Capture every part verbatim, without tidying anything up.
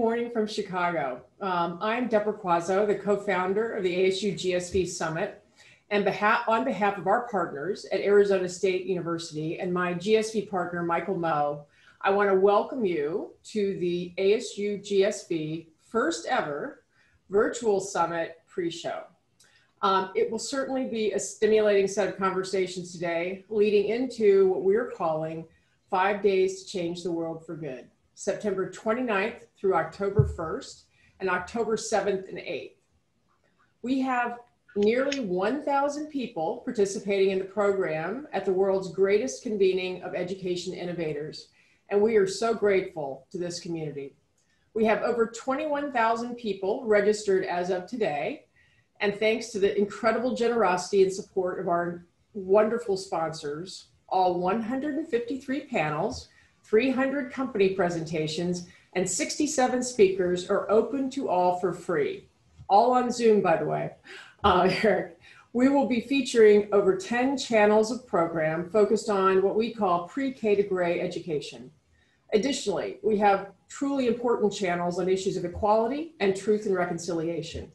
morning from Chicago. Um, I'm Deborah Quazzo, the co-founder of the A S U G S V Summit, and behalf, on behalf of our partners at Arizona State University and my G S V partner, Michael Moe, I want to welcome you to the A S U G S V first ever virtual summit pre-show. Um, it will certainly be a stimulating set of conversations today, leading into what we're calling Five Days to Change the World for Good, September twenty-ninth through October first and October seventh and eighth. We have nearly one thousand people participating in the program at the world's greatest convening of education innovators, and we are so grateful to this community. We have over twenty-one thousand people registered as of today, and thanks to the incredible generosity and support of our wonderful sponsors, all one hundred fifty-three panels, three hundred company presentations, and sixty-seven speakers are open to all for free. All on Zoom, by the way, uh, Eric. We will be featuring over ten channels of program focused on what we call pre-K to grade education. Additionally, we have truly important channels on issues of equality and truth and reconciliation.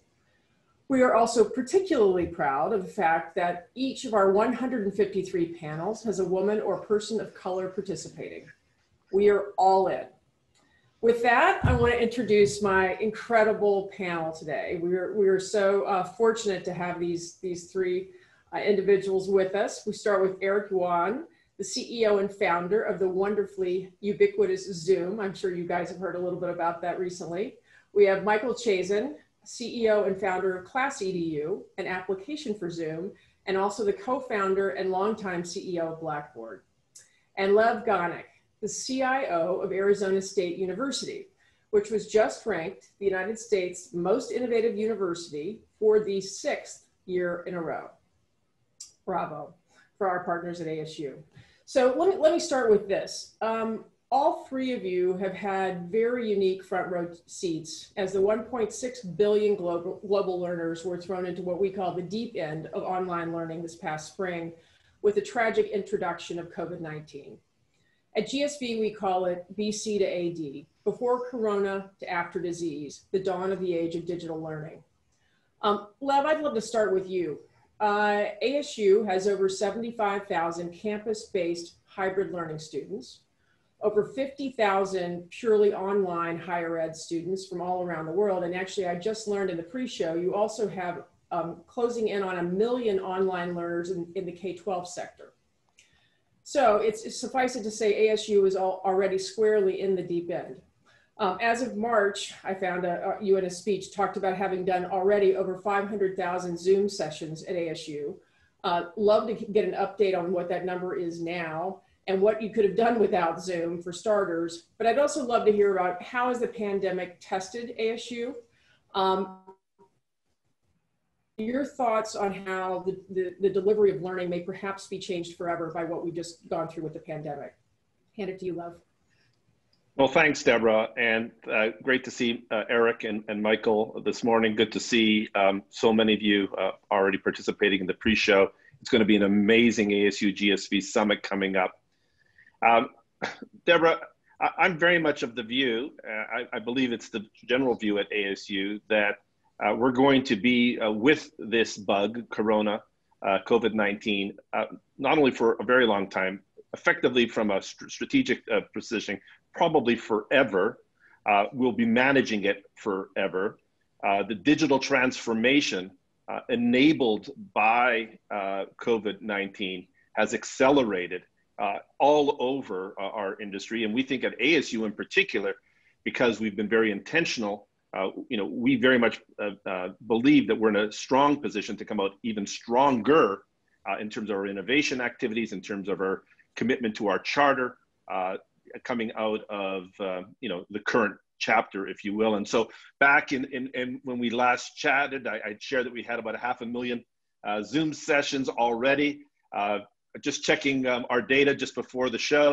We are also particularly proud of the fact that each of our one hundred fifty-three panels has a woman or person of color participating. We are all in. With that, I want to introduce my incredible panel today. We are, we are so uh, fortunate to have these, these three uh, individuals with us. We start with Eric Yuan, the C E O and founder of the wonderfully ubiquitous Zoom. I'm sure you guys have heard a little bit about that recently. We have Michael Chasen, C E O and founder of ClassEdu, an application for Zoom, and also the co-founder and longtime C E O of Blackboard. And Lev Gonick, the C I O of Arizona State University, which was just ranked the United States' most innovative university for the sixth year in a row. Bravo for our partners at A S U. So let me, let me start with this. Um, all three of you have had very unique front row seats as the one point six billion global, global learners were thrown into what we call the deep end of online learning this past spring with the tragic introduction of COVID nineteen. At G S V, we call it B C to A D, before Corona to after disease, the dawn of the age of digital learning. Um, Lev, I'd love to start with you. Uh, A S U has over seventy-five thousand campus-based hybrid learning students, over fifty thousand purely online higher ed students from all around the world. And actually, I just learned in the pre-show, you also have um, closing in on a million online learners in, in the K twelve sector. So it's, it's suffice it to say A S U is all already squarely in the deep end. Um, as of March, I found a, a, you in a speech talked about having done already over five hundred thousand Zoom sessions at A S U. Uh, love to get an update on what that number is now and what you could have done without Zoom for starters. But I'd also love to hear about how has the pandemic tested A S U? Um, Your thoughts on how the, the, the delivery of learning may perhaps be changed forever by what we've just gone through with the pandemic. Hand it to you, Lev. Well, thanks, Deborah. And uh, great to see uh, Eric and, and Michael this morning. Good to see um, so many of you uh, already participating in the pre-show. It's going to be an amazing A S U G S V Summit coming up. Um, Deborah, I, I'm very much of the view, uh, I, I believe it's the general view at A S U, that Uh, we're going to be uh, with this bug, Corona, uh, COVID nineteen, uh, not only for a very long time, effectively from a st strategic uh, position, probably forever. Uh, we'll be managing it forever. Uh, the digital transformation uh, enabled by uh, COVID nineteen has accelerated uh, all over uh, our industry. And we think at A S U in particular, because we've been very intentional, Uh, you know, we very much uh, uh, believe that we're in a strong position to come out even stronger uh, in terms of our innovation activities, in terms of our commitment to our charter, uh, coming out of, uh, you know, the current chapter, if you will. And so back in, in, in when we last chatted, I, I shared that we had about a half a million uh, Zoom sessions already. Uh, just checking um, our data just before the show,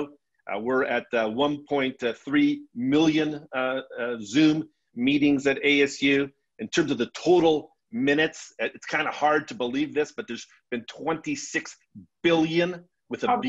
uh, we're at uh, one point three million uh, uh, Zoom meetings at A S U. In terms of the total minutes, it's kind of hard to believe this, but there's been twenty-six billion with a B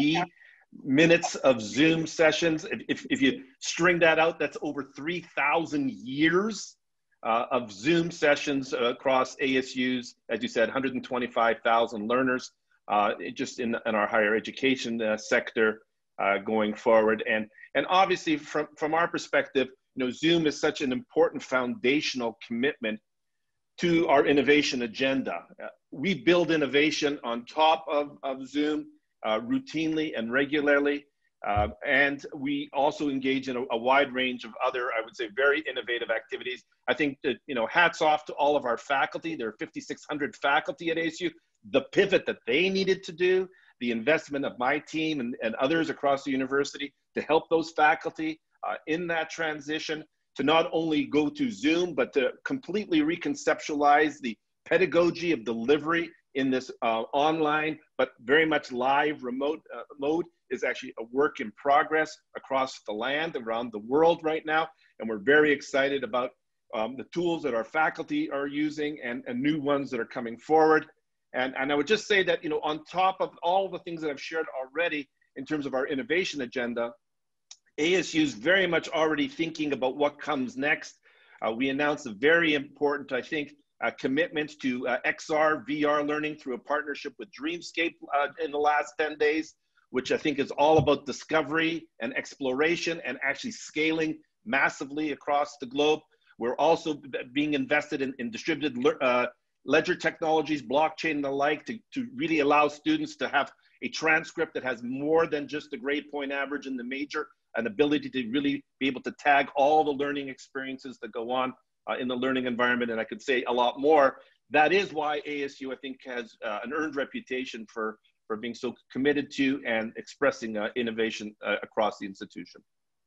minutes of Zoom sessions. If, if, if you string that out, that's over three thousand years uh, of Zoom sessions uh, across A S U's, as you said, one hundred twenty-five thousand learners uh, just in, in our higher education uh, sector uh, going forward. And, and obviously from, from our perspective, you know, Zoom is such an important foundational commitment to our innovation agenda. Uh, we build innovation on top of, of Zoom uh, routinely and regularly. Uh, and we also engage in a, a wide range of other, I would say, very innovative activities. I think that, you know, hats off to all of our faculty. There are fifty-six hundred faculty at A S U. The pivot that they needed to do, the investment of my team and, and others across the university to help those faculty uh, in that transition, to not only go to Zoom, but to completely reconceptualize the pedagogy of delivery in this uh, online, but very much live remote uh, mode is actually a work in progress across the land, around the world right now. And we're very excited about um, the tools that our faculty are using and, and new ones that are coming forward. And, and I would just say that, you know, on top of all the things that I've shared already in terms of our innovation agenda, A S U is very much already thinking about what comes next. Uh, we announced a very important, I think, uh, commitment to uh, X R, V R learning through a partnership with Dreamscape uh, in the last ten days, which I think is all about discovery and exploration and actually scaling massively across the globe. We're also being invested in, in distributed le uh, ledger technologies, blockchain and the like, to, to really allow students to have a transcript that has more than just the grade point average in the major, an ability to really be able to tag all the learning experiences that go on uh, in the learning environment. And I could say a lot more. That is why A S U, I think, has uh, an earned reputation for, for being so committed to and expressing uh, innovation uh, across the institution.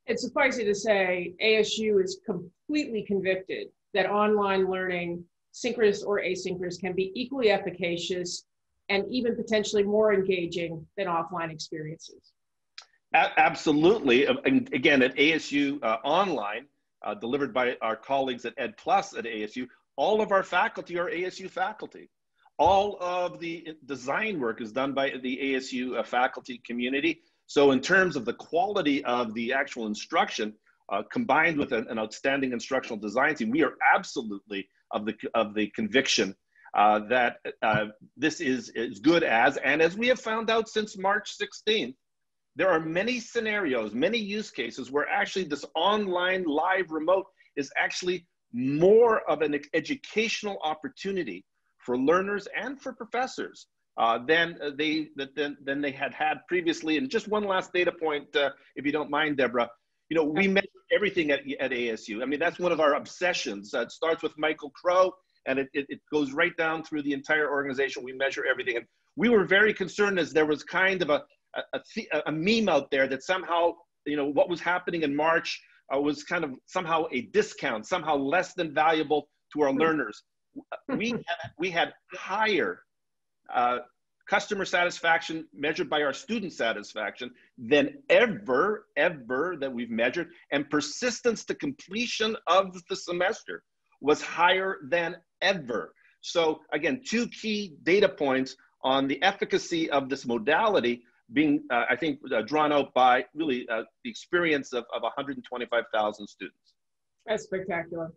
It's suffice it to say, A S U is completely convicted that online learning, synchronous or asynchronous, can be equally efficacious and even potentially more engaging than offline experiences. Absolutely. And again, at A S U uh, Online, uh, delivered by our colleagues at Ed Plus at A S U, all of our faculty are A S U faculty. All of the design work is done by the A S U uh, faculty community. So in terms of the quality of the actual instruction, uh, combined with an, an outstanding instructional design team, we are absolutely of the, of the conviction uh, that uh, this is as good as, and as we have found out since March sixteenth, there are many scenarios, many use cases where actually this online live remote is actually more of an educational opportunity for learners and for professors uh, than, they, than, than they had had previously. And just one last data point, uh, if you don't mind, Deborah, you know, we measure everything at, at A S U. I mean, that's one of our obsessions. Uh, it starts with Michael Crow, and it, it, it goes right down through the entire organization. We measure everything. And we were very concerned as there was kind of a A, a meme out there that somehow, you know, what was happening in March uh, was kind of somehow a discount, somehow less than valuable to our learners. We had, we had higher uh, customer satisfaction measured by our student satisfaction than ever, ever that we've measured. And persistence to completion of the semester was higher than ever. So again, two key data points on the efficacy of this modality being, uh, I think, uh, drawn out by really uh, the experience of, of one hundred twenty-five thousand students. That's spectacular.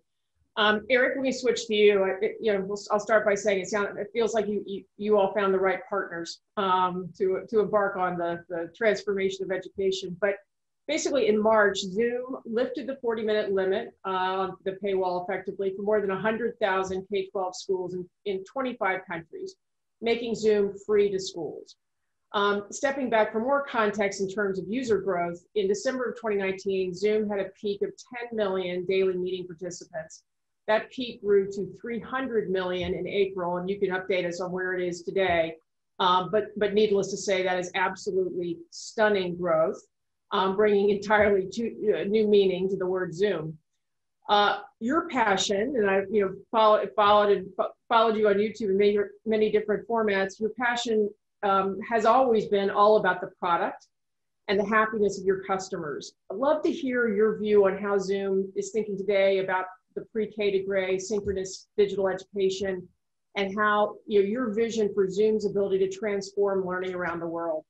Um, Eric, let me switch to you. I, you know, we'll, I'll start by saying it, sound, it feels like you, you, you all found the right partners um, to, to embark on the, the transformation of education. But basically in March, Zoom lifted the forty minute limit, uh, the paywall effectively, for more than one hundred thousand K twelve schools in, in twenty-five countries, making Zoom free to schools. Um, stepping back for more context in terms of user growth, in December of twenty nineteen, Zoom had a peak of ten million daily meeting participants. That peak grew to three hundred million in April, and you can update us on where it is today. Um, but, but needless to say, that is absolutely stunning growth, um, bringing entirely to, uh, new meaning to the word Zoom. Uh, your passion, and I you know, follow, followed, and fo followed you on YouTube in many, many different formats, your passion Um, has always been all about the product and the happiness of your customers. I'd love to hear your view on how Zoom is thinking today about the pre-K to grade synchronous digital education and how, you know, your vision for Zoom's ability to transform learning around the world.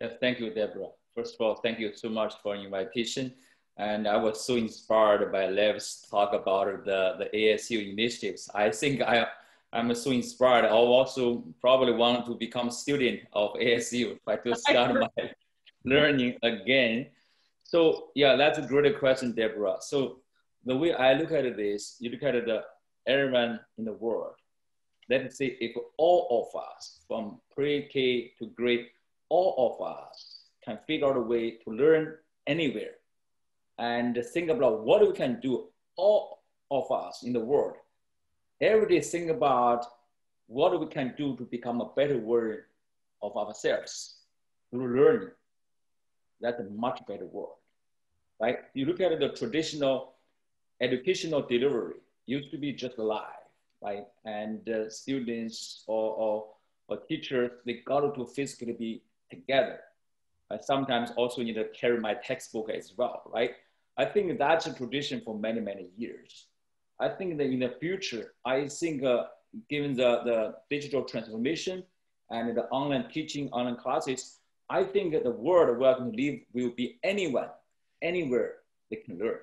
Yeah, thank you, Deborah. First of all, thank you so much for the invitation. And I was so inspired by Lev's talk about the, the A S U initiatives. I think I, I'm so inspired. I'll also probably want to become a student of A S U, like to start my learning again. So yeah, that's a great question, Deborah. So the way I look at this, you look at the everyone in the world. Let's say if all of us, from pre-K to grade, all of us can figure out a way to learn anywhere and think about what we can do, all of us in the world. Every day think about what we can do to become a better version of ourselves through learning. That's a much better world, right? You look at the traditional educational delivery, used to be just live, right? And uh, students or, or, or teachers, they got to physically be together. I sometimes also need to carry my textbook as well, right? I think that's a tradition for many, many years. I think that in the future, I think uh, given the, the digital transformation and the online teaching, online classes, I think that the world where I can live will be anyone, anywhere they can learn.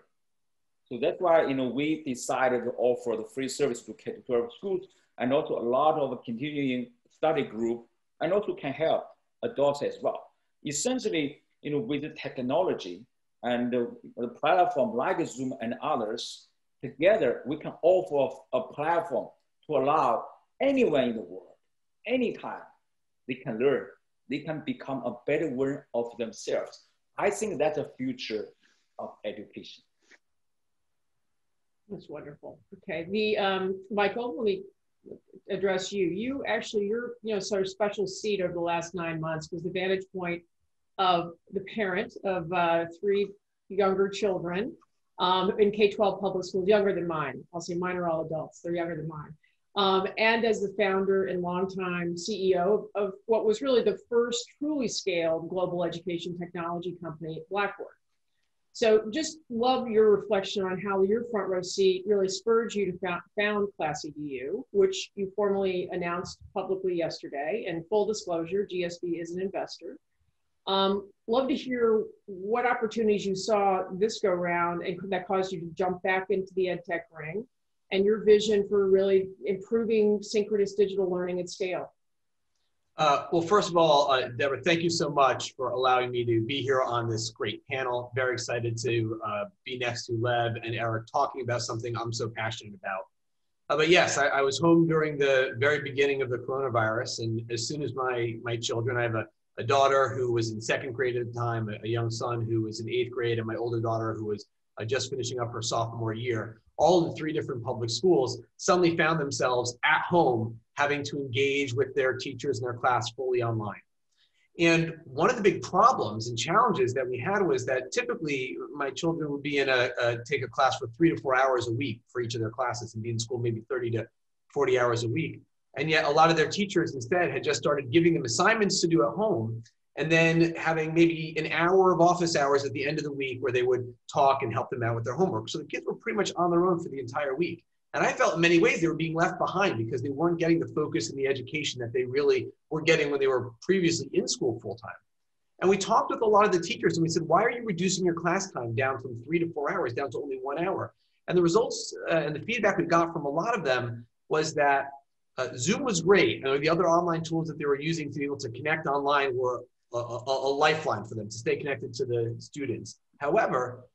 So that's why, you know, we decided to offer the free service to K through twelve schools and also a lot of continuing study group and also can help adults as well. Essentially, you know, with the technology and the, the platform like Zoom and others, together we can offer a platform to allow anyone in the world, anytime, they can learn, they can become a better version of themselves. I think that's the future of education. That's wonderful. Okay, the um, Michael, let me address you. You actually, you're, you know, sort of special seat over the last nine months was the vantage point of the parent of uh, three younger children um, in K twelve public schools, younger than mine. I'll say mine are all adults, they're younger than mine. Um, and as the founder and longtime C E O of what was really the first truly scaled global education technology company, Blackboard. So just love your reflection on how your front row seat really spurred you to found ClassEdu, which you formally announced publicly yesterday. And full disclosure, G S V is an investor. Um, love to hear what opportunities you saw this go round and that caused you to jump back into the ed tech ring and your vision for really improving synchronous digital learning at scale. Uh, well, first of all, uh, Deborah, thank you so much for allowing me to be here on this great panel. Very excited to uh, be next to Lev and Eric talking about something I'm so passionate about. Uh, but yes, I, I was home during the very beginning of the coronavirus. And as soon as my, my children, I have a, a daughter who was in second grade at the time, a, a young son who was in eighth grade, and my older daughter who was uh, just finishing up her sophomore year, all of the three different public schools suddenly found themselves at home having to engage with their teachers and their class fully online. And one of the big problems and challenges that we had was that typically my children would be in a, a take a class for three to four hours a week for each of their classes and be in school maybe thirty to forty hours a week. And yet a lot of their teachers instead had just started giving them assignments to do at home and then having maybe an hour of office hours at the end of the week where they would talk and help them out with their homework. So the kids were pretty much on their own for the entire week. And I felt in many ways they were being left behind because they weren't getting the focus and the education that they really were getting when they were previously in school full time. And we talked with a lot of the teachers and we said, why are you reducing your class time down from three to four hours down to only one hour? And the results uh, and the feedback we got from a lot of them was that uh, Zoom was great. And the other online tools that they were using to be able to connect online were a, a, a lifeline for them to stay connected to the students. However,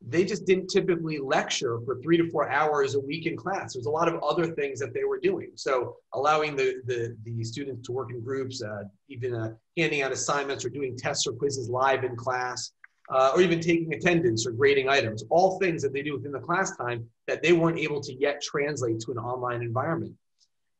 they just didn't typically lecture for three to four hours a week in class. There's a lot of other things that they were doing. So allowing the, the, the students to work in groups, uh, even uh, handing out assignments or doing tests or quizzes live in class, uh, or even taking attendance or grading items, all things that they do within the class time that they weren't able to yet translate to an online environment.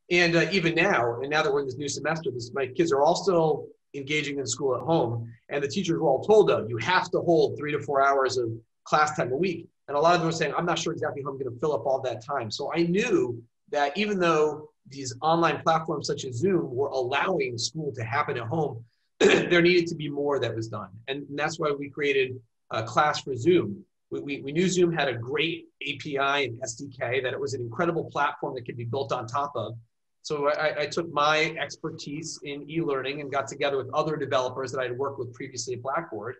And uh, even now, and now that we're in this new semester, this, my kids are all still engaging in school at home. And the teachers were all told, though, you have to hold three to four hours of class time a week. And a lot of them were saying, I'm not sure exactly how I'm going to fill up all that time. So I knew that even though these online platforms such as Zoom were allowing school to happen at home, there needed to be more that was done. And that's why we created a class for Zoom. We, we, we knew Zoom had a great A P I and S D K, that it was an incredible platform that could be built on top of. So I, I took my expertise in e-learning and got together with other developers that I had worked with previously at Blackboard.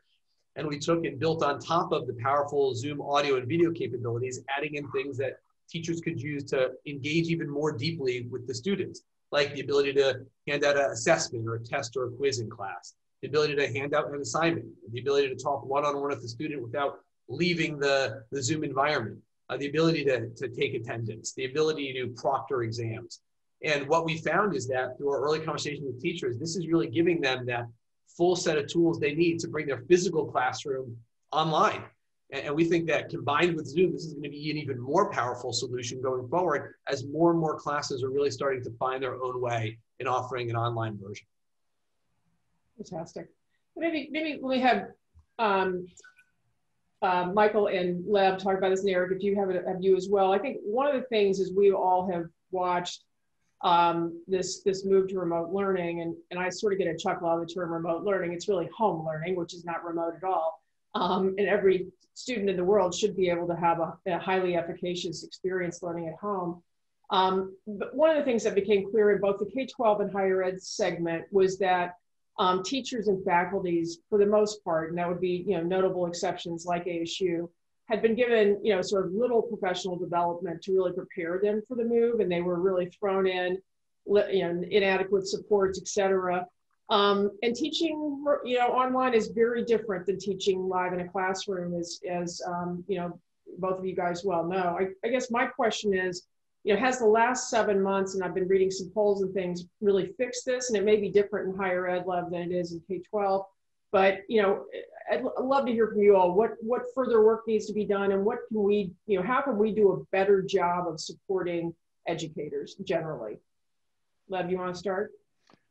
And we took and built on top of the powerful Zoom audio and video capabilities, adding in things that teachers could use to engage even more deeply with the students, like the ability to hand out an assessment or a test or a quiz in class, the ability to hand out an assignment, the ability to talk one-on-one with the student without leaving the, the Zoom environment, uh, the ability to, to take attendance, the ability to proctor exams. And what we found is that through our early conversation with teachers, this is really giving them that full set of tools they need to bring their physical classroom online. And we think that combined with Zoom, this is going to be an even more powerful solution going forward as more and more classes are really starting to find their own way in offering an online version. Fantastic. Maybe, maybe we have um, uh, Michael and Lev talk about this, and Eric, if you have a view as well. I think one of the things is we all have watched um, this, this move to remote learning, and, and I sort of get a chuckle out of the term remote learning. It's really home learning, which is not remote at all. Um, and every student in the world should be able to have a, a highly efficacious experience learning at home. Um, but one of the things that became clear in both the K twelve and higher ed segment was that um, teachers and faculties, for the most part, and that would be, you know, notable exceptions like A S U, had been given, you know, sort of little professional development to really prepare them for the move, and they were really thrown in, you know, inadequate supports, et cetera. Um, and teaching, you know, online is very different than teaching live in a classroom, as, as um, you know, both of you guys well know. I, I guess my question is, you know, has the last seven months, and I've been reading some polls and things, really fixed this? And it may be different in higher ed, Lev, than it is in K twelve. But, you know, I'd, I'd love to hear from you all. What, what further work needs to be done, and what can we, you know, how can we do a better job of supporting educators generally? Lev, you want to start?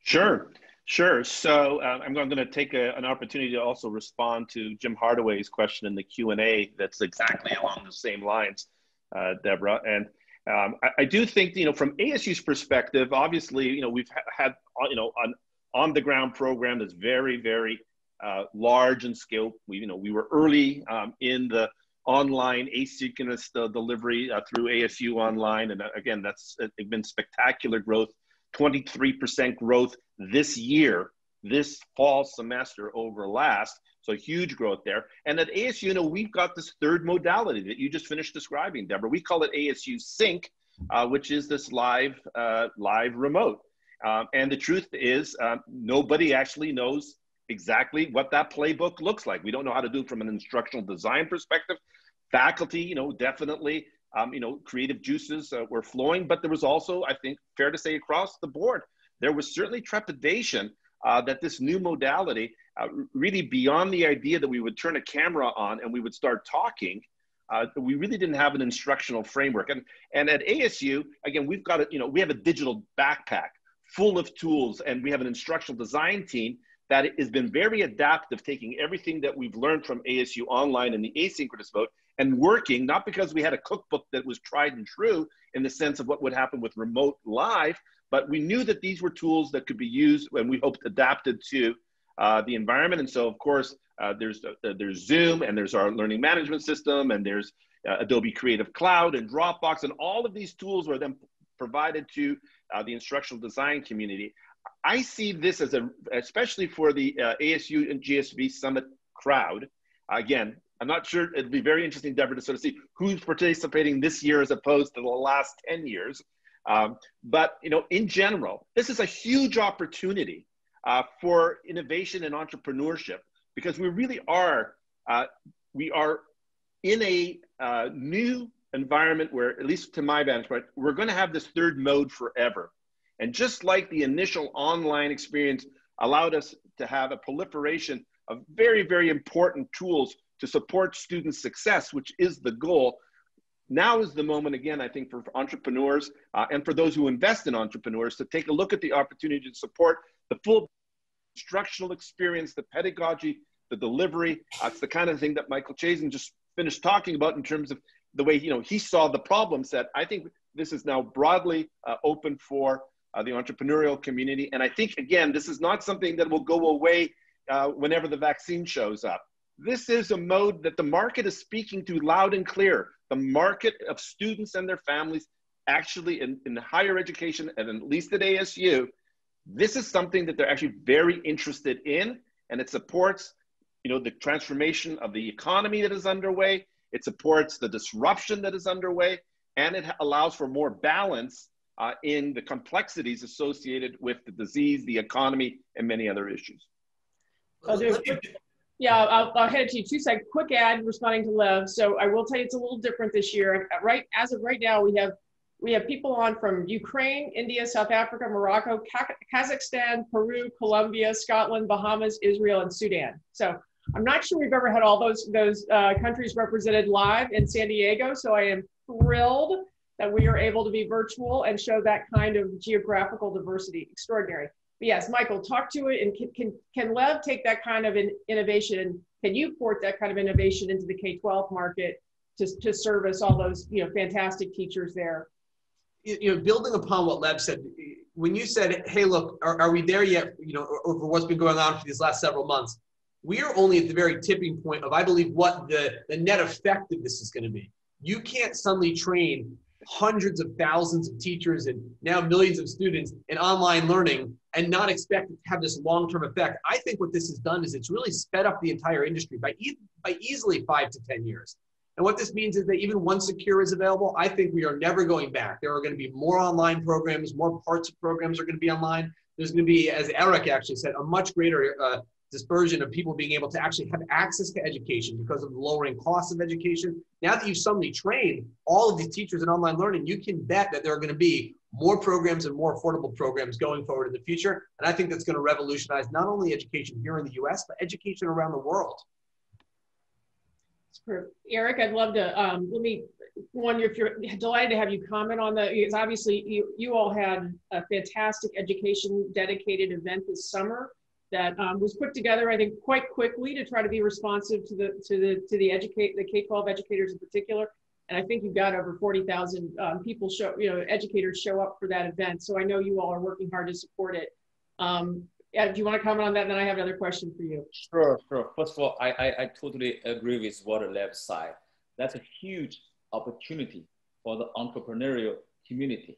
Sure. Sure. So uh, I'm going to take a, an opportunity to also respond to Jim Hardaway's question in the Q and A that's exactly along the same lines, uh, Deborah. And um, I, I do think, you know, from A S U's perspective, obviously, you know, we've ha had, you know, an on-the-ground program that's very, very uh, large in scope. We, you know, we were early um, in the online asynchronous uh, delivery uh, through A S U Online. And uh, again, that's uh, been spectacular growth. twenty-three percent growth this year, this fall semester over last. So huge growth there. And at A S U, you know, we've got this third modality that you just finished describing, Deborah. We call it A S U Sync, uh, which is this live, uh, live remote. Um, and the truth is, uh, nobody actually knows exactly what that playbook looks like. We don't know how to do it from an instructional design perspective. Faculty, you know, definitely. Um, you know, creative juices uh, were flowing, but there was also, I think, fair to say across the board, there was certainly trepidation uh, that this new modality, uh, really beyond the idea that we would turn a camera on and we would start talking, uh, we really didn't have an instructional framework. And, and at A S U, again, we've got, a, you know, we have a digital backpack full of tools, and we have an instructional design team that has been very adaptive, taking everything that we've learned from A S U Online and the asynchronous mode and working, not because we had a cookbook that was tried and true in the sense of what would happen with remote live, but we knew that these were tools that could be used and we hoped adapted to uh, the environment. And so of course, uh, there's, uh, there's Zoom, and there's our learning management system, and there's uh, Adobe Creative Cloud and Dropbox, and all of these tools were then provided to uh, the instructional design community. I see this as a, especially for the uh, A S U and G S V Summit crowd, again, I'm not sure, it'd be very interesting, Deborah, to sort of see who's participating this year as opposed to the last ten years. Um, but, you know, in general, this is a huge opportunity uh, for innovation and entrepreneurship, because we really are, uh, we are in a uh, new environment where, at least to my vantage point, we're going to have this third mode forever. And just like the initial online experience allowed us to have a proliferation of very, very important tools to support student success, which is the goal. Now is the moment, again, I think, for entrepreneurs uh, and for those who invest in entrepreneurs to take a look at the opportunity to support the full instructional experience, the pedagogy, the delivery. Uh, it's the kind of thing that Michael Chasen just finished talking about in terms of the way, you know, he saw the problem set. I think this is now broadly uh, open for uh, the entrepreneurial community. And I think, again, this is not something that will go away uh, whenever the vaccine shows up. This is a mode that the market is speaking to loud and clear. The market of students and their families actually in, in higher education, and at least at A S U, this is something that they're actually very interested in, and it supports, you know, the transformation of the economy that is underway. It supports the disruption that is underway, and it allows for more balance uh, in the complexities associated with the disease, the economy, and many other issues. Well, yeah, I'll, I'll head it to you two seconds. Quick ad responding to Lev. So I will tell you it's a little different this year. Right, as of right now, we have we have people on from Ukraine, India, South Africa, Morocco, Kazakhstan, Peru, Colombia, Scotland, Bahamas, Israel, and Sudan. So I'm not sure we've ever had all those, those uh, countries represented live in San Diego. So I am thrilled that we are able to be virtual and show that kind of geographical diversity. Extraordinary. But yes, Michael, talk to it, and can, can, can Lev take that kind of an innovation, can you port that kind of innovation into the K twelve market to, to service all those, you know, fantastic teachers there? You know, building upon what Lev said, when you said, hey, look, are, are we there yet, you know, over what's been going on for these last several months, we are only at the very tipping point of, I believe, what the, the net effect of this is going to be. You can't suddenly train hundreds of thousands of teachers and now millions of students in online learning and not expect to have this long-term effect. I think what this has done is it's really sped up the entire industry by, e by easily five to ten years. And what this means is that even once Secure is available, I think we are never going back. There are going to be more online programs, more parts of programs are going to be online. There's going to be, as Eric actually said, a much greater uh, dispersion of people being able to actually have access to education because of the lowering costs of education. Now that you've suddenly trained all of these teachers in online learning, you can bet that there are going to be more programs and more affordable programs going forward in the future. And I think that's going to revolutionize not only education here in the U S, but education around the world. Eric, I'd love to, um, let me, one, if you're delighted to have you comment on that, because obviously you, you all had a fantastic education dedicated event this summer that um, was put together, I think, quite quickly to try to be responsive to the to the to the educate the K twelve educators in particular, and I think you've got over forty thousand um, people show you know educators show up for that event. So I know you all are working hard to support it. Um, Ed, do you want to comment on that? And then I have another question for you. Sure, sure. First of all, I I, I totally agree with what Lev said. That's a huge opportunity for the entrepreneurial community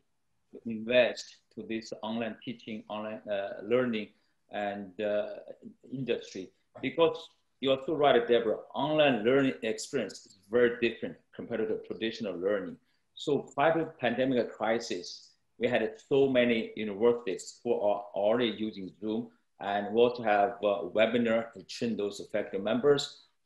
to invest to this online teaching, online uh, learning. and uh, industry, because you are so right, Deborah, online learning experience is very different compared to traditional learning. So prior to pandemic crisis, we had so many universities who are already using Zoom, and we also have a webinar to train those affected members.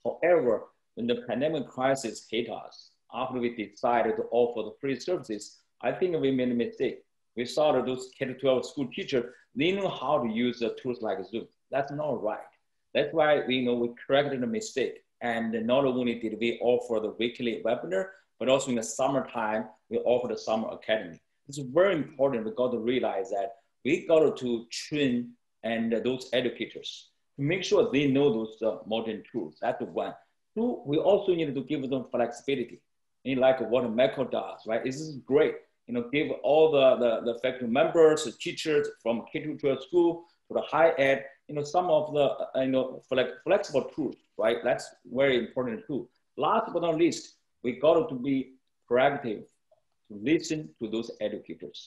However, when the pandemic crisis hit us, after we decided to offer the free services, I think we made a mistake. We saw that those K twelve school teachers, they know how to use the tools like Zoom. That's not right. That's why we know we corrected the mistake. And not only did we offer the weekly webinar, but also in the summertime, we offer the summer academy. It's very important. We got to realize that we got to train and those educators to make sure they know those uh, modern tools. That's one. Two, we also need to give them flexibility. And like what Michael does, right? This is great. You know, give all the, the, the faculty members, the teachers from K twelve school to the high ed, you know, some of the, you know, flexible tools, right? That's very important too. Last but not least, we got to be proactive to listen to those educators,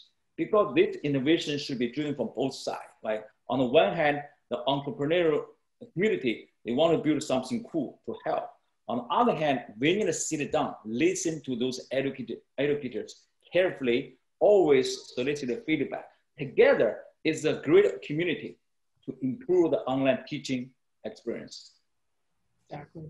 because this innovation should be driven from both sides, right? On the one hand, the entrepreneurial community, they want to build something cool to help. On the other hand, we need to sit down, listen to those educator, educators, carefully, always solicit the feedback. Together is a great community to improve the online teaching experience. Exactly.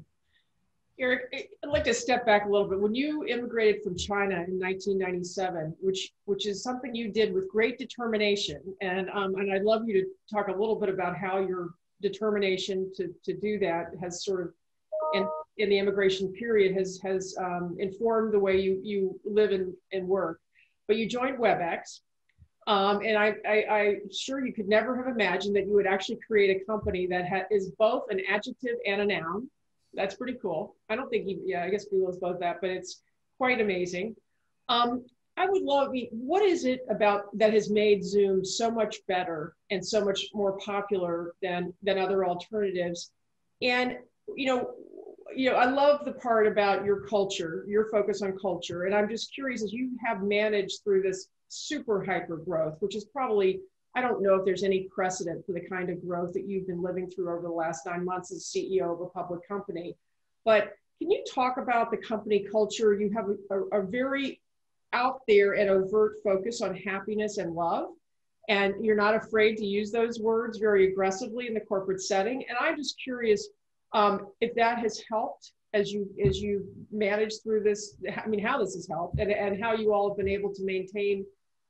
Eric, I'd like to step back a little bit. When you immigrated from China in nineteen ninety-seven, which, which is something you did with great determination, and, um, and I'd love you to talk a little bit about how your determination to, to do that has sort of in, in the immigration period has, has um, informed the way you, you live and, and work. But you joined WebEx, um, and I, I, I'm sure you could never have imagined that you would actually create a company that ha is both an adjective and a noun. That's pretty cool. I don't think, you, yeah, I guess Google is both that, but it's quite amazing. Um, I would love, what is it about that has made Zoom so much better and so much more popular than, than other alternatives? And you know, you know, I love the part about your culture, your focus on culture. And I'm just curious, as you have managed through this super hyper growth, which is probably, I don't know if there's any precedent for the kind of growth that you've been living through over the last nine months as C E O of a public company. But can you talk about the company culture? You have a, a very out there and overt focus on happiness and love. And you're not afraid to use those words very aggressively in the corporate setting. And I'm just curious um, if that has helped as you as you manage through this, I mean, how this has helped and, and how you all have been able to maintain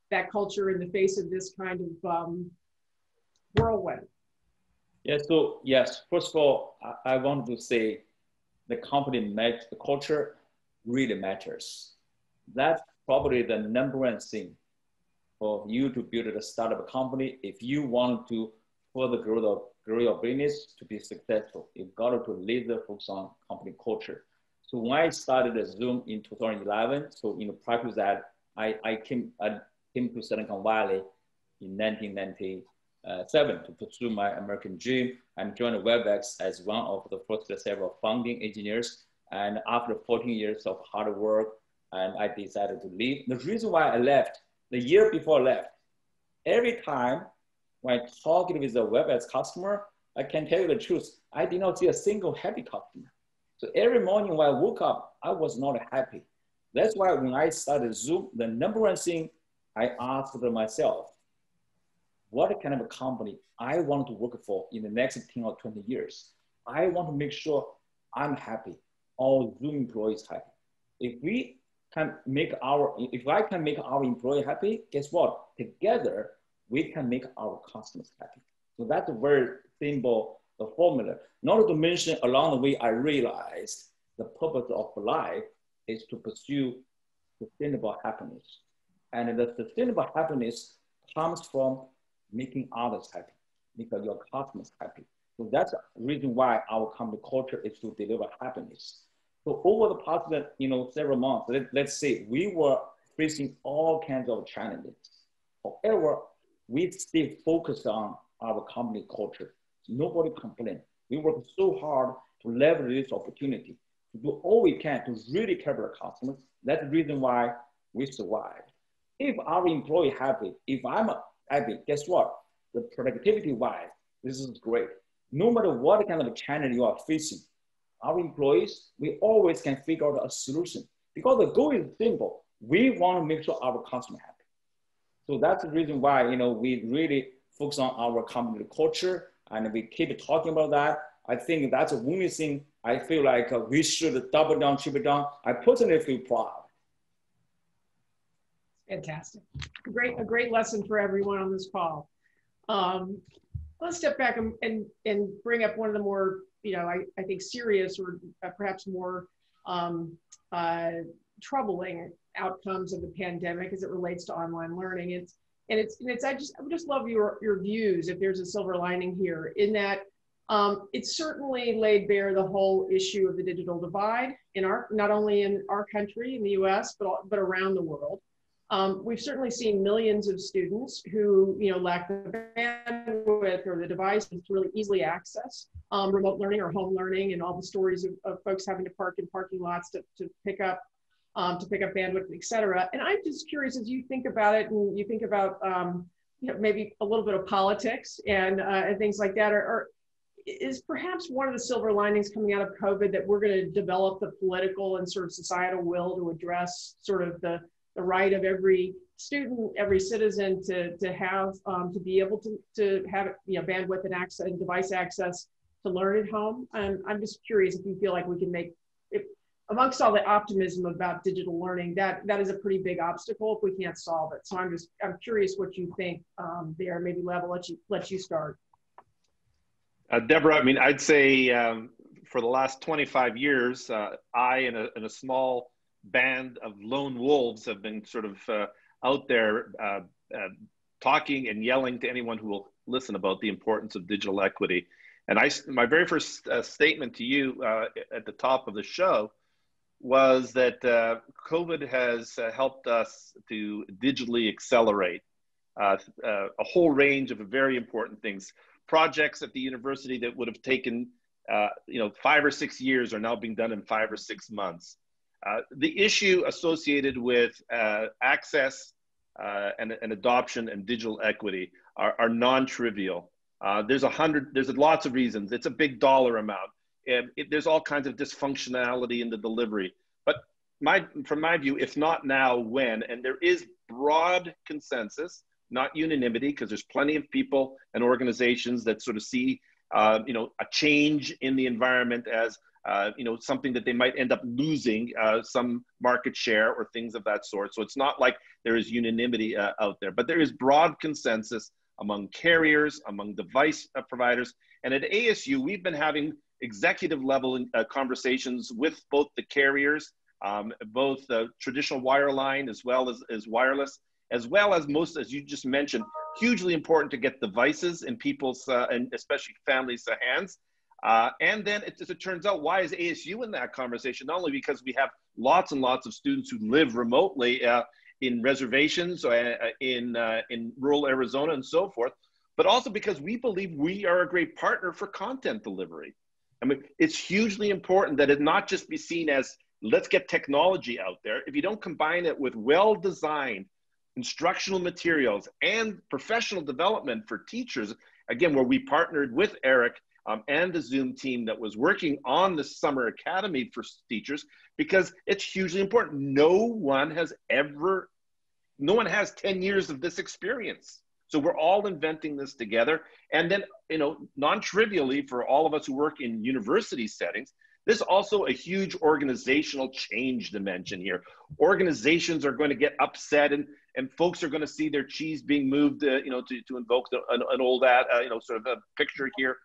that culture in the face of this kind of um, whirlwind. Yeah, so yes, first of all, I, I want to say the company match, the culture really matters. That's probably the number one thing for you to build a startup company. If you want to further grow, the, grow your business to be successful, you've got to laser focus on company culture. So when I started at Zoom in two thousand eleven, so in the practice that I, I, came, I came to Silicon Valley in nineteen ninety-seven to pursue my American dream and joined WebEx as one of the first several founding engineers. And after fourteen years of hard work, and I decided to leave. The reason why I left, the year before I left, every time when I talked with a WebEx customer, I can tell you the truth, I did not see a single happy customer. So every morning when I woke up, I was not happy. That's why when I started Zoom, the number one thing I asked myself, what kind of a company I want to work for in the next ten or twenty years? I want to make sure I'm happy, all Zoom employees happy. If we can make our, if I can make our employee happy, guess what? Together, we can make our customers happy. So that's a very simple the formula. Not to mention, along the way, I realized the purpose of life is to pursue sustainable happiness. And the sustainable happiness comes from making others happy, making your customers happy. So that's the reason why our company culture is to deliver happiness. So over the past, you know, several months, let, let's say we were facing all kinds of challenges. However, we still focused on our company culture. Nobody complained. We worked so hard to leverage this opportunity, to do all we can to really care about our customers. That's the reason why we survived. If our employee happy, if I'm happy, guess what? The productivity-wise, this is great. No matter what kind of challenge you are facing, our employees, we always can figure out a solution because the goal is simple. We want to make sure our customer happy. So that's the reason why, you know, we really focus on our company culture and we keep talking about that. I think that's the only thing I feel like uh, we should double down, triple down. I personally feel proud. Fantastic. Great, a great lesson for everyone on this call. Um, let's step back and, and, and bring up one of the more you know, I, I think serious or perhaps more um, uh, troubling outcomes of the pandemic as it relates to online learning. It's, and it's, and it's, I just, I would just love your, your views if there's a silver lining here in that um, it certainly laid bare the whole issue of the digital divide in our, not only in our country, in the U S, but, but around the world. Um, we've certainly seen millions of students who, you know, lack the bandwidth or the devices to really easily access um, remote learning or home learning, and all the stories of, of folks having to park in parking lots to, to pick up um, to pick up bandwidth, et cetera. And I'm just curious, as you think about it, and you think about um, you know, maybe a little bit of politics and uh, and things like that, or, or is perhaps one of the silver linings coming out of COVID that we're going to develop the political and sort of societal will to address sort of the the right of every student, every citizen to, to have, um, to be able to, to have you know, bandwidth and access and device access to learn at home. And I'm just curious if you feel like we can make, if, amongst all the optimism about digital learning, that, that is a pretty big obstacle if we can't solve it. So I'm just, I'm curious what you think um, there. Maybe Lev, I'll let you, let you start. Uh, Deborah, I mean, I'd say um, for the last twenty-five years, uh, I and a, and a small band of lone wolves have been sort of uh, out there uh, uh, talking and yelling to anyone who will listen about the importance of digital equity. And I, my very first uh, statement to you uh, at the top of the show was that uh, COVID has uh, helped us to digitally accelerate uh, uh, a whole range of very important things. Projects at the university that would have taken uh, you know, five or six years are now being done in five or six months. Uh, the issue associated with uh, access uh, and, and adoption and digital equity are, are non-trivial. Uh, there's a hundred, there's lots of reasons. It's a big dollar amount. And it, there's all kinds of dysfunctionality in the delivery. But my, from my view, if not now, when? And there is broad consensus, not unanimity, because there's plenty of people and organizations that sort of see, uh, you know, a change in the environment as, uh, you know, something that they might end up losing uh, some market share or things of that sort. So it's not like there is unanimity uh, out there, but there is broad consensus among carriers, among device uh, providers. And at A S U, we've been having executive level uh, conversations with both the carriers, um, both the uh, traditional wireline as well as, as wireless, as well as most, as you just mentioned, hugely important to get devices in people's, uh, and especially families' uh, hands. Uh, and then, it, as it turns out, why is A S U in that conversation? Not only because we have lots and lots of students who live remotely uh, in reservations, uh, in, uh, in rural Arizona and so forth, but also because we believe we are a great partner for content delivery. I mean, it's hugely important that it not just be seen as, let's get technology out there. If you don't combine it with well-designed instructional materials and professional development for teachers, again, where we partnered with Eric um, and the Zoom team that was working on the Summer Academy for teachers, because it's hugely important. No one has ever, no one has ten years of this experience. So we're all inventing this together. And then, you know, non-trivially for all of us who work in university settings, there's also a huge organizational change dimension here. Organizations are going to get upset, and, and folks are going to see their cheese being moved, uh, you know, to, to invoke the, an, an old, ad, uh, you know, sort of a picture here.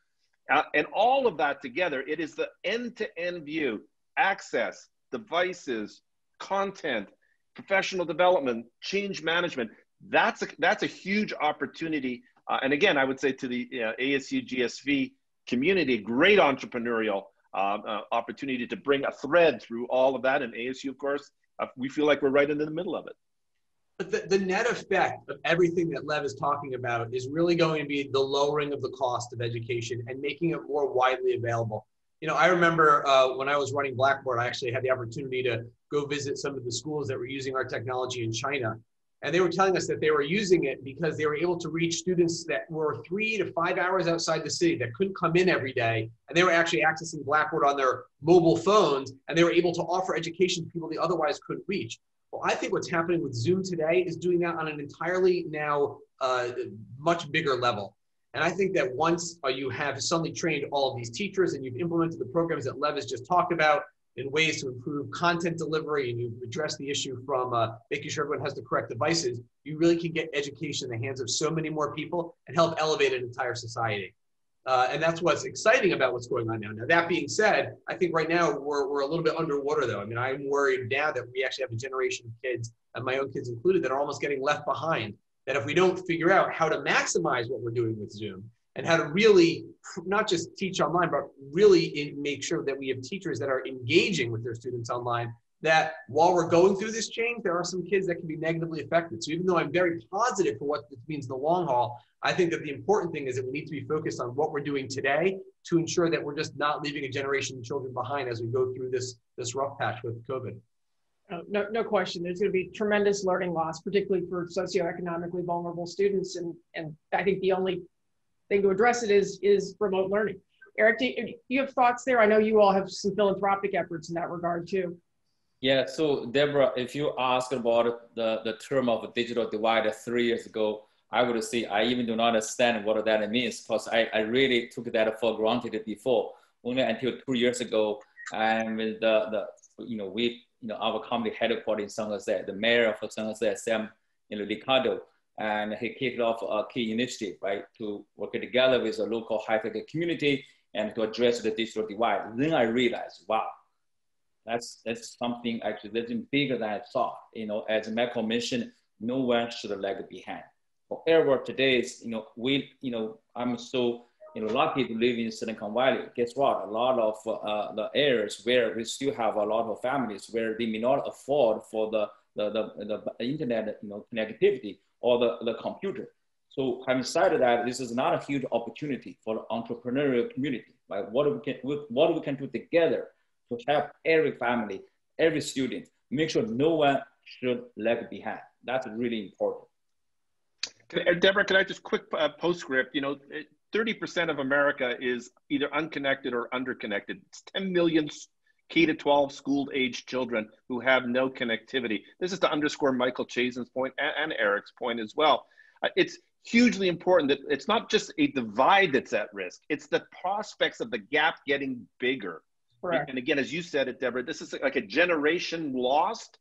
Uh, and all of that together, it is the end-to-end view, access, devices, content, professional development, change management. That's a, that's a huge opportunity. Uh, and again, I would say to the uh, A S U G S V community, great entrepreneurial um, uh, opportunity to bring a thread through all of that. And A S U, of course, uh, we feel like we're right in the middle of it. But the, the net effect of everything that Lev is talking about is really going to be the lowering of the cost of education and making it more widely available. You know, I remember uh, when I was running Blackboard, I actually had the opportunity to go visit some of the schools that were using our technology in China. And they were telling us that they were using it because they were able to reach students that were three to five hours outside the city that couldn't come in every day. And they were actually accessing Blackboard on their mobile phones, and they were able to offer education to people they otherwise couldn't reach. Well, I think what's happening with Zoom today is doing that on an entirely now uh, much bigger level. And I think that once uh, you have suddenly trained all of these teachers and you've implemented the programs that Lev has just talked about, in ways to improve content delivery, and you've addressed the issue from uh, making sure everyone has the correct devices, you really can get education in the hands of so many more people and help elevate an entire society. Uh, and that's what's exciting about what's going on now. Now, that being said, I think right now we're, we're a little bit underwater, though. I mean, I'm worried now that we actually have a generation of kids, and my own kids included, that are almost getting left behind, that if we don't figure out how to maximize what we're doing with Zoom, and how to really not just teach online, but really make sure that we have teachers that are engaging with their students online, that while we're going through this change, there are some kids that can be negatively affected. So even though I'm very positive for what this means in the long haul, I think that the important thing is that we need to be focused on what we're doing today to ensure that we're just not leaving a generation of children behind as we go through this, this rough patch with COVID. Oh, no, no question. There's going to be tremendous learning loss, particularly for socioeconomically vulnerable students. And, and I think the only thing to address it is, is remote learning. Eric, do you, do you have thoughts there? I know you all have some philanthropic efforts in that regard too. Yeah, so Deborah, if you asked about the, the term of a digital divide three years ago, I would say I even do not understand what that means, because I, I really took that for granted before, only until two years ago. And with the, the you know, we, you know, our company headquartered in San Jose, the mayor of San Jose, Sam Ricardo, and he kicked off a key initiative, right, to work together with a local high-tech community and to address the digital divide. Then I realized, wow, that's, that's something actually that's bigger than I thought. You know, as Michael mentioned, no one should lag behind. However, today is, you know, we, you know, I'm so you know, lucky to live in Silicon Valley. Guess what? A lot of uh, the areas where we still have a lot of families where they may not afford for the, the, the, the internet, you know, connectivity, or the, the computer. So having said that, this is not a huge opportunity for the entrepreneurial community, Like what we can, what we can do together to help every family, every student, make sure no one should lag behind. That's really important. Deborah, can I just quick uh, postscript? You know, thirty percent of America is either unconnected or underconnected. It's ten million K to twelve school-age children who have no connectivity. This is to underscore Michael Chasen's point and, and Eric's point as well. Uh, it's hugely important that it's not just a divide that's at risk. It's the prospects of the gap getting bigger. Correct. And again, as you said it, Deborah, this is like a generation lost.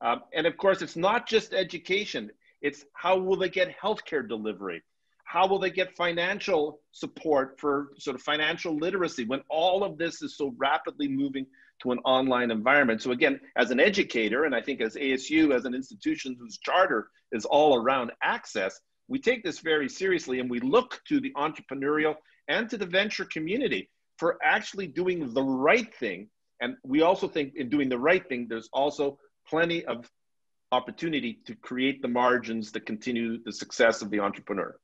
Um, and of course, it's not just education. It's how will they get healthcare delivery? How will they get financial support for sort of financial literacy when all of this is so rapidly moving to an online environment? So again, as an educator, and I think as A S U, as an institution whose charter is all around access, we take this very seriously and we look to the entrepreneurial and to the venture community for actually doing the right thing. And we also think in doing the right thing, there's also plenty of opportunity to create the margins that continue the success of the entrepreneur.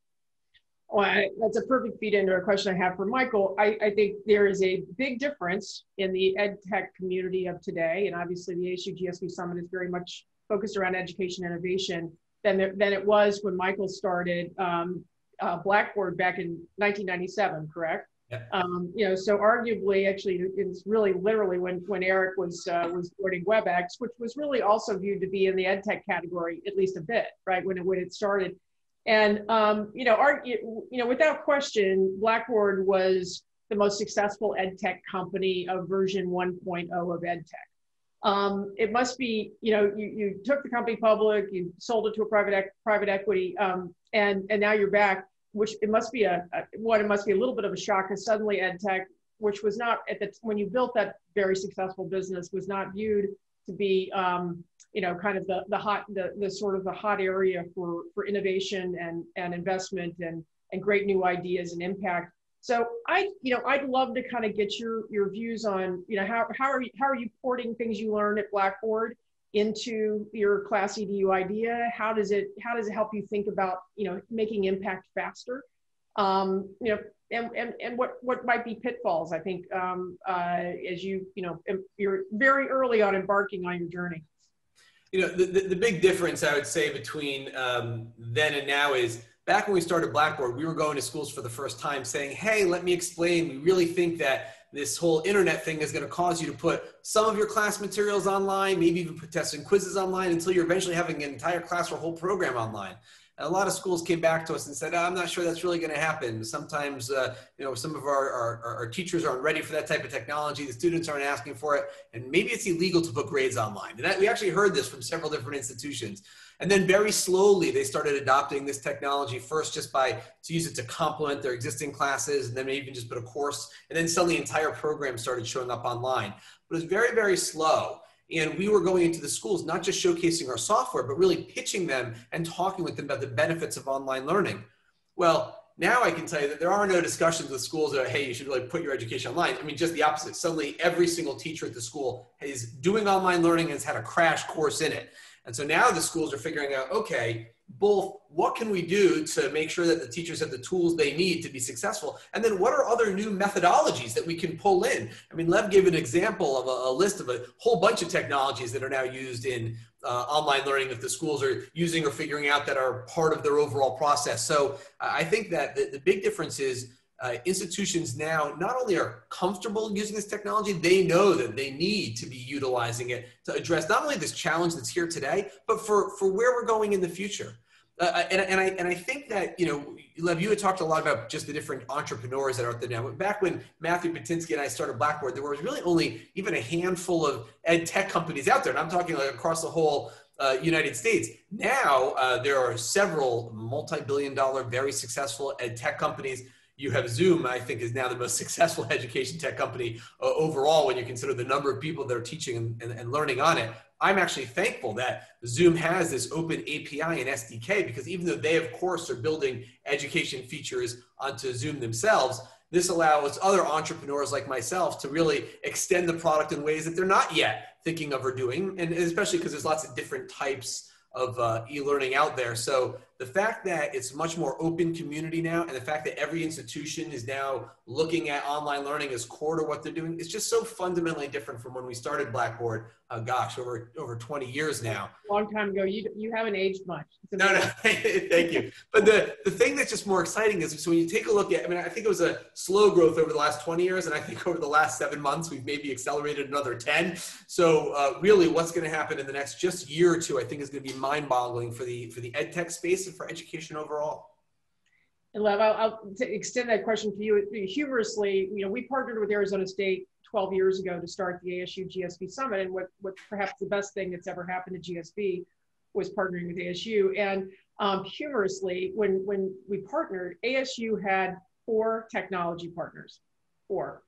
Well, I, that's a perfect feed into a question I have for Michael. I, I think there is a big difference in the ed tech community of today, and obviously the A S U G S V Summit is very much focused around education innovation than, there, than it was when Michael started um, uh, Blackboard back in nineteen ninety-seven, correct? Yeah. Um, you know, so arguably, actually, it's really literally when, when Eric was uh, was starting WebEx, which was really also viewed to be in the ed tech category, at least a bit, right, when it, when it started. And, um, you know, our, you know, without question, Blackboard was the most successful ed tech company of version one point oh of ed tech. Um, it must be, you know, you, you took the company public, you sold it to a private, private equity, um, and, and now you're back, which it must be a, a what it must be a little bit of a shock because suddenly ed tech, which was not at the, when you built that very successful business, was not viewed to be, um, you know, kind of the, the hot, the, the sort of the hot area for, for innovation and, and investment and, and great new ideas and impact. So I, you know, I'd love to kind of get your, your views on, you know, how, how are you, how are you porting things you learn at Blackboard into your ClassEdu idea? How does it, how does it help you think about, you know, making impact faster? Um, you know, and, and, and what, what might be pitfalls, I think, um, uh, as you, you know, you're very early on embarking on your journey. You know, the, the, the big difference I would say between um, then and now is back when we started Blackboard, we were going to schools for the first time saying, hey, let me explain. We really think that this whole internet thing is going to cause you to put some of your class materials online, maybe even put tests and quizzes online until you're eventually having an entire class or whole program online. And a lot of schools came back to us and said, oh, I'm not sure that's really going to happen. Sometimes, uh, you know, some of our, our, our teachers aren't ready for that type of technology. The students aren't asking for it. And maybe it's illegal to put grades online. And that, we actually heard this from several different institutions. And then very slowly, they started adopting this technology first just by to use it to complement their existing classes, and then maybe even just put a course. And then suddenly entire programs started showing up online. But it was very, very slow. And we were going into the schools, not just showcasing our software, but really pitching them and talking with them about the benefits of online learning. Well, now I can tell you that there are no discussions with schools that, hey, you should really put your education online. I mean, just the opposite. Suddenly every single teacher at the school is doing online learning and has had a crash course in it. And so now the schools are figuring out, okay, both what can we do to make sure that the teachers have the tools they need to be successful? And then what are other new methodologies that we can pull in? I mean, Lev gave an example of a, a list of a whole bunch of technologies that are now used in uh, online learning that the schools are using or figuring out that are part of their overall process. So uh, I think that the, the big difference is uh, institutions now not only are comfortable using this technology, they know that they need to be utilizing it to address not only this challenge that's here today, but for, for where we're going in the future. Uh, and, and, I, and I think that, you know, Lev, you had talked a lot about just the different entrepreneurs that are out there now. But back when Matthew Patinsky and I started Blackboard, there was really only even a handful of ed tech companies out there. And I'm talking like across the whole uh, United States. Now, uh, there are several multi-billion dollar, very successful ed tech companies. You have Zoom, I think, is now the most successful education tech company uh, overall when you consider the number of people that are teaching and, and, and learning on it. I'm actually thankful that Zoom has this open A P I and S D K because even though they, of course, are building education features onto Zoom themselves, this allows other entrepreneurs like myself to really extend the product in ways that they're not yet thinking of or doing, and especially because there's lots of different types of uh, e-learning out there. So the fact that it's much more open community now, and the fact that every institution is now looking at online learning as core to what they're doing, it's just so fundamentally different from when we started Blackboard, uh, gosh, over, over twenty years now. Long time ago, you, you haven't aged much. No, no, thank you. But the, the thing that's just more exciting is, so when you take a look at, I mean, I think it was a slow growth over the last twenty years, and I think over the last seven months, we've maybe accelerated another ten. So uh, really what's gonna happen in the next just year or two, I think is gonna be mind-boggling for the, for the ed tech space, for education overall. And Lev, I'll, I'll to extend that question to you. Humorously, you know, we partnered with Arizona State twelve years ago to start the A S U G S V Summit, and what, what perhaps the best thing that's ever happened to G S V was partnering with A S U. And um, humorously, when, when we partnered, A S U had four technology partners, four.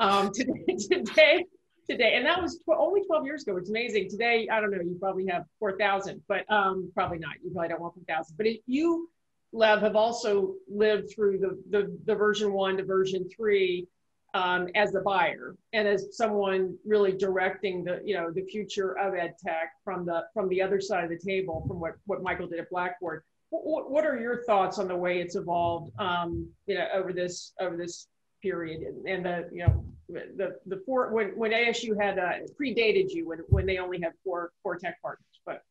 Um, today, today, today, and that was tw only twelve years ago. It's amazing. Today, I don't know, you probably have four thousand, but um, probably not. You probably don't want four thousand. But if you, Lev, have also lived through the, the, the version one to version three um, as the buyer and as someone really directing the, you know, the future of ed tech from the, from the other side of the table, from what, what Michael did at Blackboard. What, what are your thoughts on the way it's evolved um, you know, over this, over this period, and, and the, you know, the, the four, when, when A S U had uh, predated you, when, when they only had four, four tech partners, but.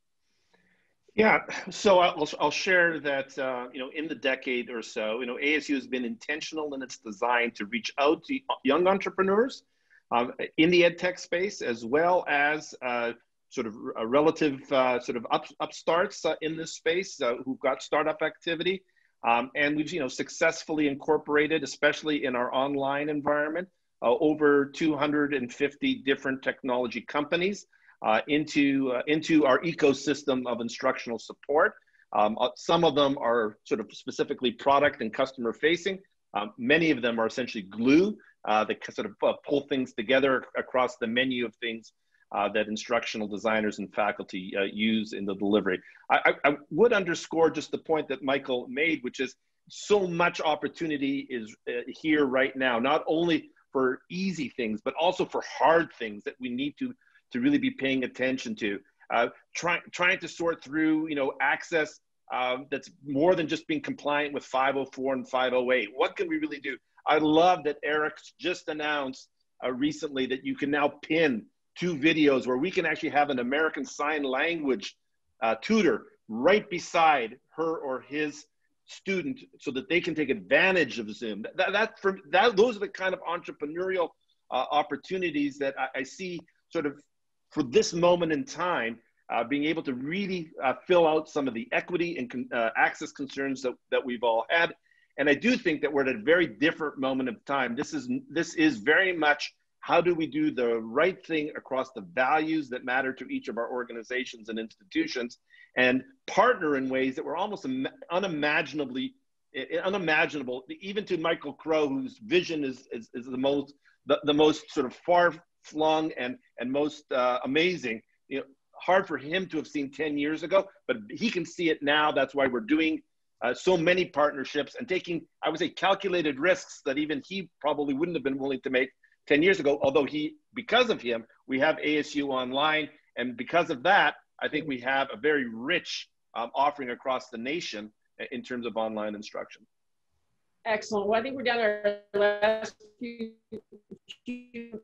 Yeah, so I'll, I'll share that, uh, you know, in the decade or so, you know, A S U has been intentional in its design to reach out to young entrepreneurs um, in the ed tech space, as well as uh, sort of a relative uh, sort of up, upstarts uh, in this space uh, who've got startup activity. Um, and we've, you know, successfully incorporated, especially in our online environment, Uh, over two hundred fifty different technology companies uh, into, uh, into our ecosystem of instructional support. Um, uh, some of them are sort of specifically product and customer facing. Um, many of them are essentially glue uh, that sort of uh, pull things together across the menu of things uh, that instructional designers and faculty uh, use in the delivery. I, I, I would underscore just the point that Michael made, which is so much opportunity is uh, here right now, not only for easy things, but also for hard things that we need to, to really be paying attention to. Uh, try, trying to sort through, you know, access uh, that's more than just being compliant with five oh four and five oh eight. What can we really do? I love that Eric just announced uh, recently that you can now pin two videos where we can actually have an American Sign Language uh, tutor right beside her or his student so that they can take advantage of Zoom. That, that, for, that, those are the kind of entrepreneurial uh, opportunities that I, I see sort of for this moment in time, uh, being able to really uh, fill out some of the equity and con uh, access concerns that, that we've all had. And I do think that we're at a very different moment of time. This is, this is very much how do we do the right thing across the values that matter to each of our organizations and institutions, and partner in ways that were almost unimaginably, unimaginable, even to Michael Crow, whose vision is, is, is the most, the, the most sort of far-flung and, and most uh, amazing. You know, hard for him to have seen ten years ago, but he can see it now. That's why we're doing uh, so many partnerships and taking, I would say, calculated risks that even he probably wouldn't have been willing to make ten years ago, although he, because of him, we have A S U Online. And because of that, I think we have a very rich um, offering across the nation in terms of online instruction. Excellent. Well, I think we're down to our last few, few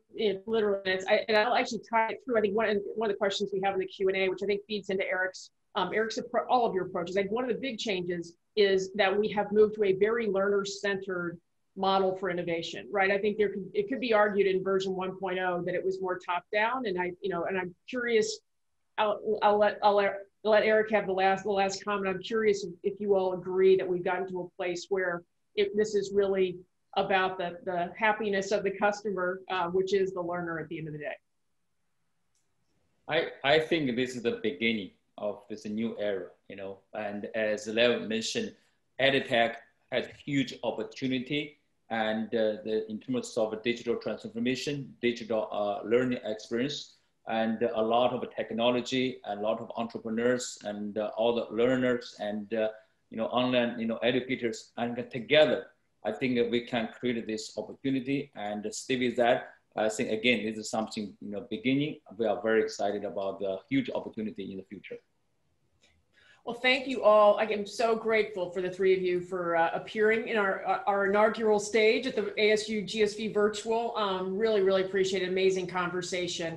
literal minutes. I, and I'll actually tie it through. I think one, one of the questions we have in the Q and A, which I think feeds into Eric's, um, Eric's all of your approaches. Like, one of the big changes is that we have moved to a very learner-centered model for innovation, right? I think there could, it could be argued in version one point oh that it was more top down, and I, you know, and I'm curious. I'll, I'll let I'll let Eric have the last the last comment. I'm curious if you all agree that we've gotten to a place where it, this is really about the the happiness of the customer, uh, which is the learner at the end of the day. I I think this is the beginning of this new era, you know. And as Lev mentioned, edtech has huge opportunity. And uh, the, in terms of digital transformation, digital uh, learning experience, and a lot of technology, a lot of entrepreneurs, and uh, all the learners, and uh, you know, online, you know, educators, and together, I think that we can create this opportunity. And Steve is that. I think again, this is something, you know, beginning. We are very excited about the huge opportunity in the future. Well, thank you all. I am so grateful for the three of you for uh, appearing in our, our inaugural stage at the A S U G S V Virtual. Um, really, really appreciate it. Amazing conversation.